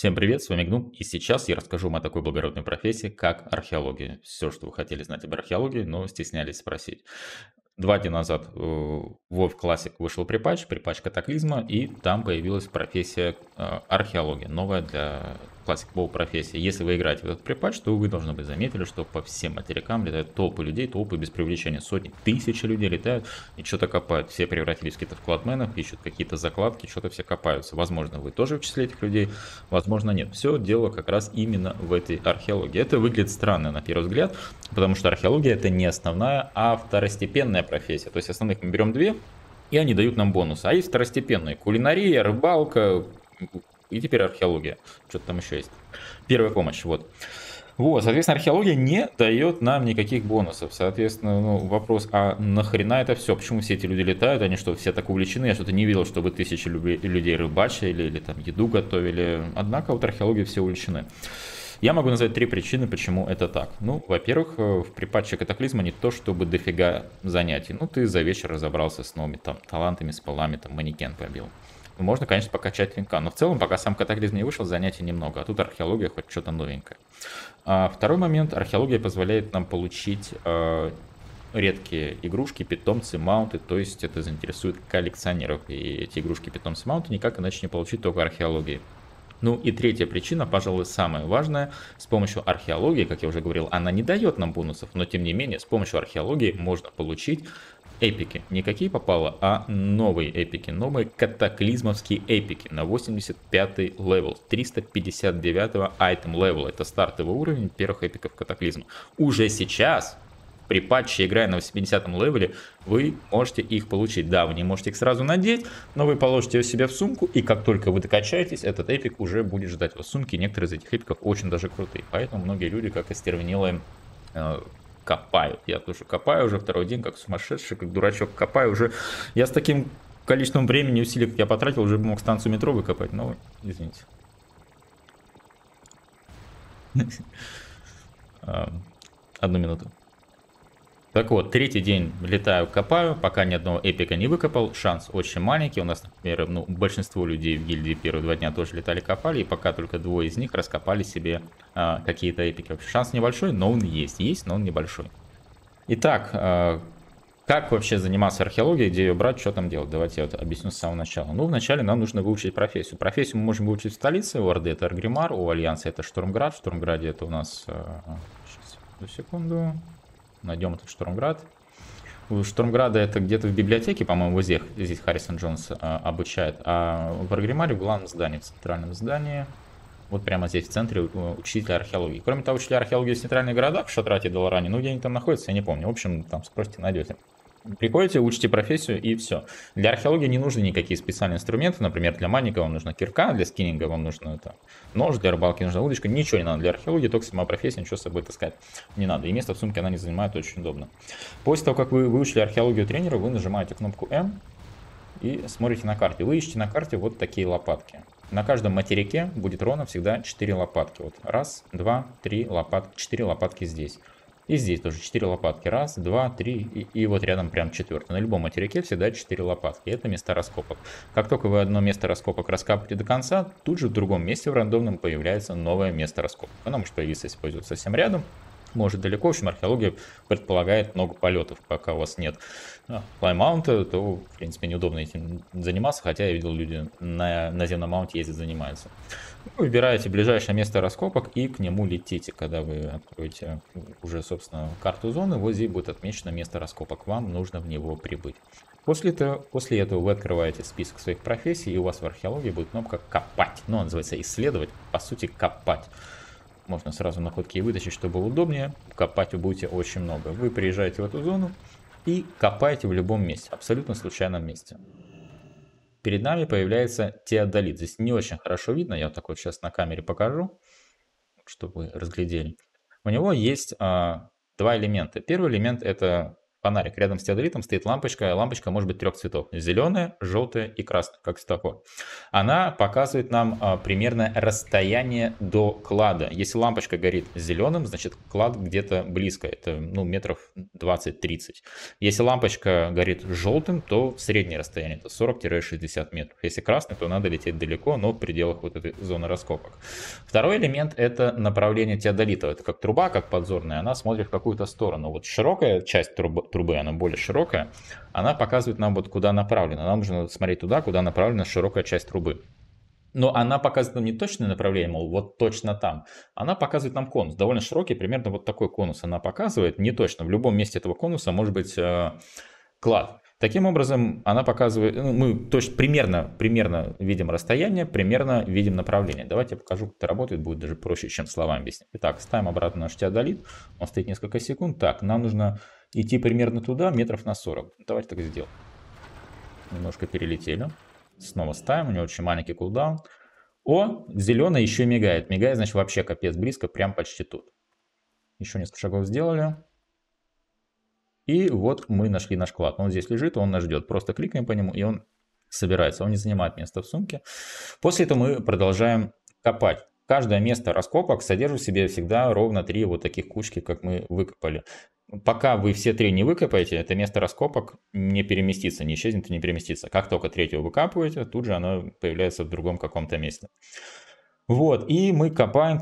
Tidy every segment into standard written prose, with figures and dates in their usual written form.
Всем привет, с вами Гнум, и сейчас я расскажу вам о такой благородной профессии, как археология. Все, что вы хотели знать об археологии, но стеснялись спросить. 2 дня назад в WoW Classic вышел припач Катаклизма, и там появилась профессия археология, новая для Classic WoW профессия. Если вы играете в этот припач, то вы должны быть заметили, что по всем материкам летают толпы людей, толпы без привлечения, сотни, тысячи людей летают и что-то копают. Все превратились в какие-то вкладменов, ищут какие-то закладки, что-то все копаются. Возможно, вы тоже в числе этих людей, возможно, нет. Все дело как раз именно в этой археологии. Это выглядит странно на первый взгляд, потому что археология — это не основная, а второстепенная профессия. То есть основных мы берем 2, и они дают нам бонус. А есть второстепенные — кулинария, рыбалка, и теперь археология. Что-то там еще есть. Первая помощь, вот. Соответственно, археология не дает нам никаких бонусов. Соответственно, вопрос, а нахрена это все? Почему все эти люди летают? Они что, все так увлечены? Я что-то не видел, чтобы тысячи людей рыбачили или там еду готовили. Однако вот археологии все увлечены. Я могу назвать 3 причины, почему это так. Во-первых, в припатче катаклизма не то чтобы дофига занятий. Ты за вечер разобрался с новыми там талантами, с полами, там манекен побил. Можно, конечно, покачать винка, но в целом, пока сам катаклизм не вышел, занятий немного, а тут археология хоть что-то новенькое. Второй момент, археология позволяет нам получить редкие игрушки, питомцы, маунты, то есть это заинтересует коллекционеров, и эти игрушки, питомцы, маунты никак иначе не получить, только археологии. И третья причина, пожалуй, самая важная. С помощью археологии, как я уже говорил, она не дает нам бонусов, но тем не менее, с помощью археологии можно получить эпики. Не какие попало, а новые эпики. Новые катаклизмовские эпики на 85-й левел. 359-го айтем левела. Это стартовый уровень первых эпиков катаклизма. Уже сейчас, при патче, играя на 80-м левеле, вы можете их получить. Да, вы не можете их сразу надеть, но вы положите ее себе в сумку, и как только вы докачаетесь, этот эпик уже будет ждать вас в сумке. Некоторые из этих эпиков очень даже крутые. Поэтому многие люди, как остервенелые, копают. Я тоже копаю уже второй день, как сумасшедший, как дурачок копаю уже. Я с таким количеством времени и усилий, как я потратил, уже мог станцию метро выкопать, но извините. Одну минуту. Так вот, 3-й день летаю, копаю, пока ни одного эпика не выкопал, шанс очень маленький. У нас, например, большинство людей в гильдии первые 2 дня тоже летали, копали, и пока только 2 из них раскопали себе какие-то эпики. Шанс небольшой, но он есть, но он небольшой. Итак, как вообще заниматься археологией, где ее брать, что там делать? Давайте я объясню с самого начала. Вначале нам нужно выучить профессию. Профессию мы можем выучить в столице, у Орды это Аргримар, у Альянса это Штурмград, в Штурмграде это у нас... Сейчас, одну секунду... Найдем этот Штурмград. У Штурмграда это где-то в библиотеке, по-моему, вот здесь Харрисон Джонс обучает. А в Аргримаре в главном здании, в центральном здании, вот прямо здесь в центре, учителя археологии. Кроме того, учителя археологии в центральных городах, в Шаттрате и Даларане, где они там находятся, я не помню. В общем, там спросите, найдете. Приходите, учите профессию и все. Для археологии не нужны никакие специальные инструменты. Например, для манника вам нужна кирка, для скиннинга вам нужно нож, для рыбалки нужна удочка. Ничего не надо для археологии, только сама профессия, ничего с собой таскать не надо. И место в сумке она не занимает, очень удобно. После того, как вы выучили археологию тренера, вы нажимаете кнопку М и смотрите на карте. Вы ищете на карте вот такие лопатки. На каждом материке будет ровно всегда 4 лопатки. Вот раз, два, три лопатки, 4 лопатки здесь. И здесь тоже 4 лопатки. Раз, два, три. И вот рядом прям 4. На любом материке всегда 4 лопатки. Это места раскопок. Как только вы одно место раскопок раскапываете до конца, тут же в другом месте в рандомном появляется новое место раскопок. Оно может появиться, если пойдет совсем рядом, может далеко. В общем, археология предполагает много полетов. Пока у вас нет флай-маунта, то, в принципе, неудобно этим заниматься. Хотя я видел, люди на наземном маунте ездят, занимаются. Выбираете ближайшее место раскопок и к нему летите. Когда вы откроете уже, собственно, карту зоны, вот здесь будет отмечено место раскопок. Вам нужно в него прибыть. После этого вы открываете список своих профессий, и у вас в археологии будет кнопка «Копать». Она называется «Исследовать», по сути, «Копать». Можно сразу находки и вытащить, чтобы было удобнее. Копать вы будете очень много. Вы приезжаете в эту зону и копаете в любом месте, абсолютно случайном месте. Перед нами появляется теодолит. Здесь не очень хорошо видно, я вот такой сейчас на камере покажу, чтобы вы разглядели. У него есть 2 элемента. Первый элемент — это фонарик. Рядом с теодолитом стоит лампочка. Лампочка может быть трех цветов. Зеленая, желтая и красная, как светофор. Она показывает нам примерно расстояние до клада. Если лампочка горит зеленым, значит клад где-то близко. Это метров 20-30. Если лампочка горит желтым, то среднее расстояние это 40-60 метров. Если красный, то надо лететь далеко, но в пределах вот этой зоны раскопок. Второй элемент это направление теодолита. Это как труба, как подзорная. Она смотрит в какую-то сторону. Вот широкая часть трубы, она более широкая, она показывает нам вот куда направлена. Нам нужно смотреть туда, куда направлена широкая часть трубы. Но она показывает нам не точное направление, мол, вот точно там. Она показывает нам конус, довольно широкий, примерно вот такой конус она показывает, не точно. В любом месте этого конуса может быть клад. Таким образом, она показывает, мы точно примерно видим расстояние, примерно видим направление. Давайте я покажу, как это работает, будет даже проще, чем словами объяснить. Итак, ставим обратно наш теодолит, он стоит несколько секунд. Так, нам нужно идти примерно туда, метров на 40. Давайте так сделаем. Немножко перелетели. Снова ставим, у него очень маленький кулдаун. О, зеленый еще мигает. Мигает, значит, вообще капец близко, прям почти тут. Еще несколько шагов сделали. И вот мы нашли наш клад. Он здесь лежит, он нас ждет. Просто кликаем по нему, и он собирается. Он не занимает место в сумке. После этого мы продолжаем копать. Каждое место раскопок содержит в себе всегда ровно 3 вот таких кучки, как мы выкопали. Пока вы все 3 не выкопаете, это место раскопок не переместится, не исчезнет и не переместится. Как только 3-ю выкапываете, тут же оно появляется в другом каком-то месте. Вот, и мы копаем.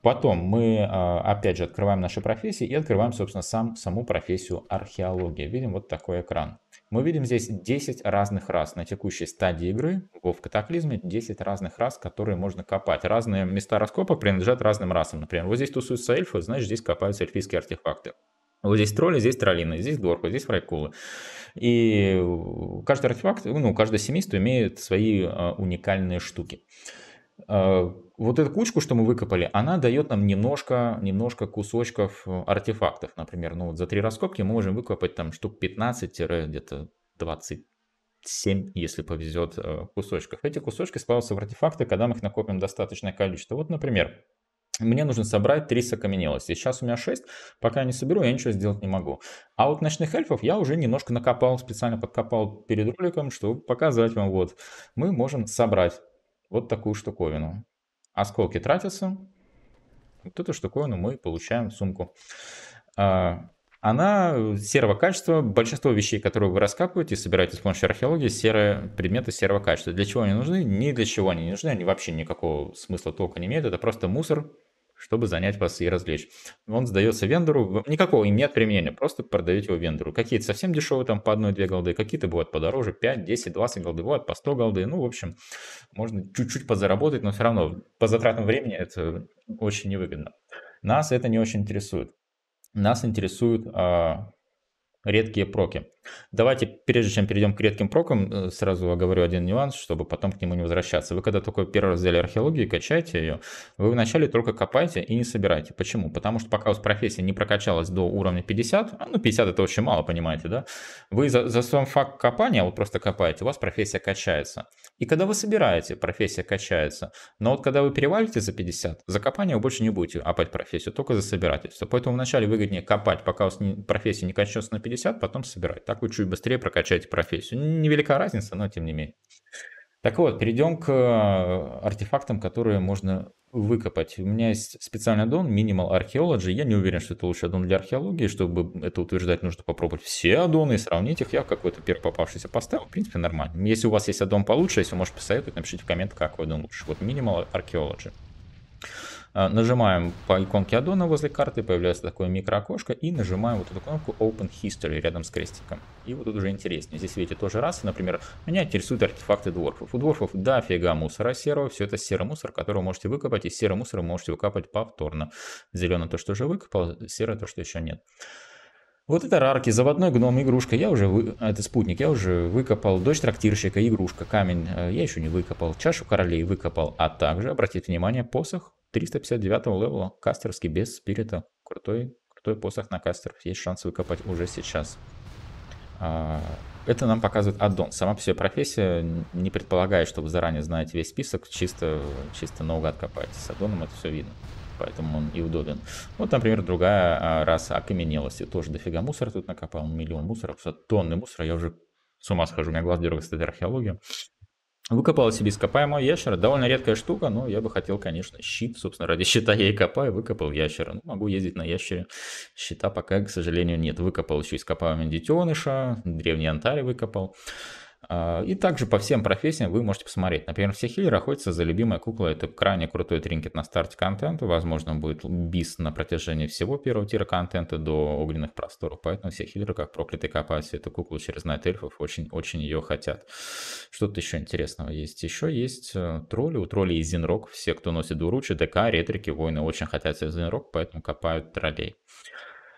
Потом мы, опять же, открываем наши профессии и открываем, собственно, саму профессию археология. Видим вот такой экран. Мы видим здесь 10 разных рас. На текущей стадии игры, в Катаклизме, 10 разных рас, которые можно копать. Разные места раскопок принадлежат разным расам. Например, вот здесь тусуются эльфы, значит, здесь копаются эльфийские артефакты. Вот здесь тролли, здесь троллины, здесь дворфы, здесь фрайкулы. И каждый артефакт, каждое семейство имеет свои уникальные штуки. Вот эту кучку, что мы выкопали, она дает нам немножко кусочков артефактов. Например, вот за 3 раскопки мы можем выкопать там штук 15-20-27, если повезет, кусочков. Эти кусочки складываются в артефакты, когда мы их накопим достаточное количество. Вот, например, мне нужно собрать 3 сокаменелости. Сейчас у меня 6, пока я не соберу, я ничего сделать не могу. А вот ночных эльфов я уже немножко накопал, специально подкопал перед роликом, чтобы показать вам. Вот, мы можем собрать вот такую штуковину. Осколки тратятся. Вот эту штуковину мы получаем в сумку. Она серого качества. Большинство вещей, которые вы раскапываете и собираете с помощью археологии, серые предметы серого качества. Для чего они нужны? Ни для чего они не нужны. Они вообще никакого смысла, толка не имеют. Это просто мусор, чтобы занять вас и развлечь. Он сдается вендору. Никакого им нет применения. Просто продаете его вендору. Какие-то совсем дешевые, там по 1-2 голды. Какие-то бывают подороже. 5, 10, 20 голды. Бывают по 100 голды. В общем, можно чуть-чуть подзаработать, но все равно по затратам времени это очень невыгодно. Нас это не очень интересует. Нас интересуют редкие проки. Давайте, прежде чем перейдем к редким прокам, сразу оговорю один нюанс, чтобы потом к нему не возвращаться. Вы когда только первый раз взяли археологию, качаете ее, вы вначале только копаете и не собираете. Почему? Потому что пока у вас профессия не прокачалась до уровня 50, 50 это очень мало, понимаете, да? Вы за сам факт копания, вот просто копаете, у вас профессия качается. И когда вы собираете, профессия качается. Но вот когда вы перевалите за 50, за копание вы больше не будете опять профессию, только за собирательство. Поэтому вначале выгоднее копать, пока у вас профессия не качается на 50, потом собирать. Так вы чуть быстрее прокачаете профессию. Невелика разница, но тем не менее. Так вот, перейдем к артефактам, которые можно выкопать. У меня есть специальный аддон Minimal Archaeology. Я не уверен, что это лучший аддон для археологии. Чтобы это утверждать, нужно попробовать все аддоны и сравнить их. Я какой-то первый попавшийся поставил. В принципе, нормально. Если у вас есть аддон получше, если вы можете посоветовать, напишите в комментах, какой аддон лучше. Вот Minimal Archaeology. Нажимаем по иконке аддона возле карты, появляется такое микроокошко, и нажимаем вот эту кнопку Open History рядом с крестиком. И вот тут уже интереснее. Здесь видите тоже расы, например, меня интересуют артефакты дворфов. У дворфов дофига мусора серого, все это серый мусор, который вы можете выкопать, и серый мусор вы можете выкопать повторно. Зеленый то, что уже выкопал, серое то, что еще нет. Вот это рарки, заводной гном, игрушка, это спутник, я уже выкопал, дочь трактирщика, игрушка, камень, я еще не выкопал, чашу королей выкопал, а также, обратите внимание, посох 359 левела, кастерский, без спирита, крутой посох на кастеров, есть шанс выкопать уже сейчас. Это нам показывает аддон. Сама по себе профессия не предполагает, что вы заранее знаете весь список, чисто наугад копаетесь. С аддоном это все видно. поэтому он и удобен. Вот, например, другая раса окаменелости, тоже дофига мусора тут накопал, миллион мусора, тонны мусора, я уже с ума схожу, у меня глаз дергается от археологии. Выкопал себе ископаемого ящера, довольно редкая штука, но я бы хотел, конечно, щит, собственно, ради щита я и копаю, выкопал ящера. Ну, могу ездить на ящере, щита пока, к сожалению, нет. Выкопал еще ископаемого детеныша, древний антарий выкопал. И также по всем профессиям вы можете посмотреть. Например, все хиллеры охотятся за любимой куклой. Это крайне крутой тринкет на старте контента. Возможно, будет бис на протяжении всего первого тира контента до огненных просторов. Поэтому все хиллеры, как проклятые, копаются эту куклу через Найт Эльфов. Очень-очень ее хотят. Что-то еще интересного есть. Еще есть тролли. У троллей из Zin'rokh. Все, кто носит двуручие, ДК, ретрики, воины очень хотят себе Zin'rokh, поэтому копают троллей.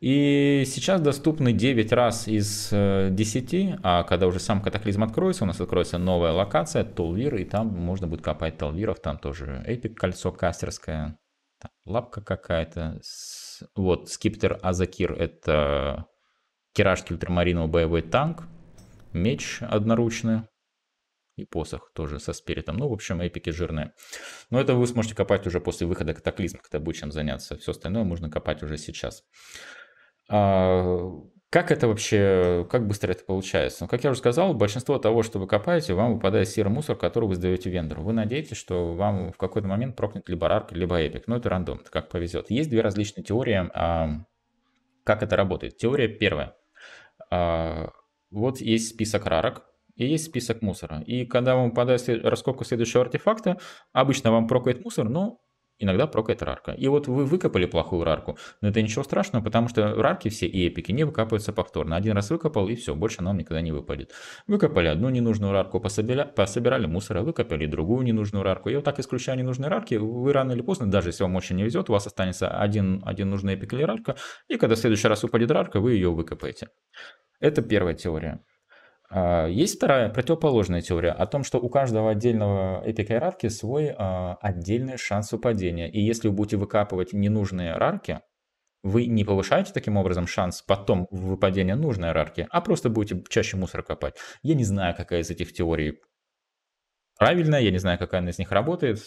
И сейчас доступны 9 раз из 10, а когда уже сам катаклизм откроется, у нас откроется новая локация, Толвир, и там можно будет копать Толвиров, там тоже эпик кольцо кастерское, там лапка какая-то, вот скиптер Азакир, это кирашки ультрамариновый боевой танк, меч одноручный. И посох тоже со спиритом. Ну, в общем, эпики жирные. Но это вы сможете копать уже после выхода катаклизма, когда будет чем заняться. Все остальное можно копать уже сейчас. Как это вообще, как быстро это получается? Ну, как я уже сказал, большинство того, что вы копаете, вам выпадает серый мусор, который вы сдаете вендору. Вы надеетесь, что вам в какой-то момент прокнет либо рарк, либо эпик. Но это рандом, это как повезет. Есть две различные теории, как это работает. Теория первая. Вот есть список рарок. И есть список мусора. И когда вам попадает раскопка следующего артефакта, обычно вам прокает мусор, но иногда прокает рарка. И вот вы выкопали плохую рарку, но это ничего страшного, потому что рарки все и эпики не выкапываются повторно. Один раз выкопал, и все, больше нам никогда не выпадет. Выкопали одну ненужную рарку, пособирали мусора, выкопали другую ненужную рарку. И вот так, исключая ненужные рарки, вы рано или поздно, даже если вам очень не везет, у вас останется один нужный эпик или рарка, и когда в следующий раз упадет рарка, вы ее выкопаете. Это первая теория. Есть вторая, противоположная теория о том, что у каждого отдельного эпика и рарки свой отдельный шанс выпадения. И если вы будете выкапывать ненужные рарки, вы не повышаете таким образом шанс потом выпадения нужной рарки, а просто будете чаще мусор копать. Я не знаю, какая из этих теорий правильная, я не знаю, какая она из них работает.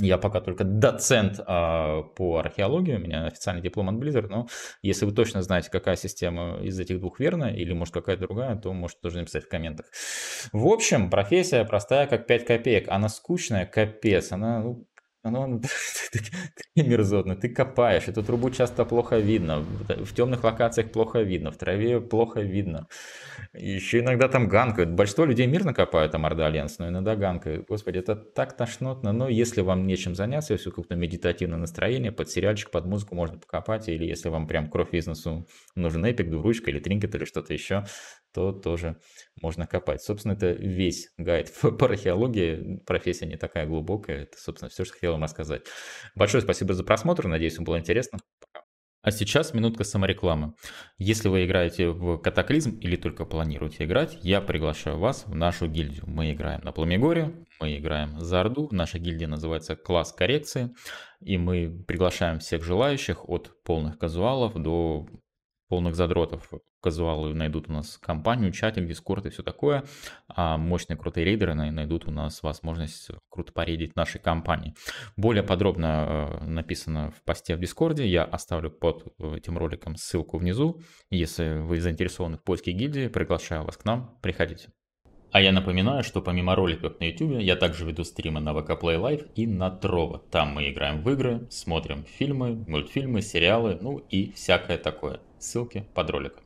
Я пока только доцент по археологии, у меня официальный диплом от Blizzard, но если вы точно знаете, какая система из этих двух верна, или может какая-то другая, то можете тоже написать в комментах. В общем, профессия простая, как 5 копеек, она скучная, капец, она мерзотная, ты копаешь, эту трубу часто плохо видно, в темных локациях плохо видно, в траве плохо видно. Еще иногда там ганкают. Большинство людей мирно копают там Орда Альянс, но иногда ганкают. Господи, это так тошнотно. Но если вам нечем заняться, если какое-то медитативное настроение, под сериальчик, под музыку можно покопать. Или если вам прям кровь бизнесу нужен эпик, двуручка или тринкет или что-то еще, то тоже можно копать. Собственно, это весь гайд по археологии. Профессия не такая глубокая. Это, собственно, все, что хотел вам рассказать. Большое спасибо за просмотр. Надеюсь, вам было интересно. Пока. А сейчас минутка саморекламы. Если вы играете в катаклизм или только планируете играть, я приглашаю вас в нашу гильдию. Мы играем на Пламегоре, мы играем за Орду. Наша гильдия называется «Класс Коррекции». И мы приглашаем всех желающих от полных казуалов до полных задротов. Казуалы найдут у нас компанию, чатик, дискорд и все такое. А мощные крутые рейдеры найдут у нас возможность круто порейдить нашей компании. Более подробно написано в посте в дискорде. Я оставлю под этим роликом ссылку внизу. Если вы заинтересованы в поиске гильдии, приглашаю вас к нам. Приходите. А я напоминаю, что помимо роликов на YouTube, я также веду стримы на VK Play Live и на Trovo. Там мы играем в игры, смотрим фильмы, мультфильмы, сериалы, ну и всякое такое. Ссылки под роликом.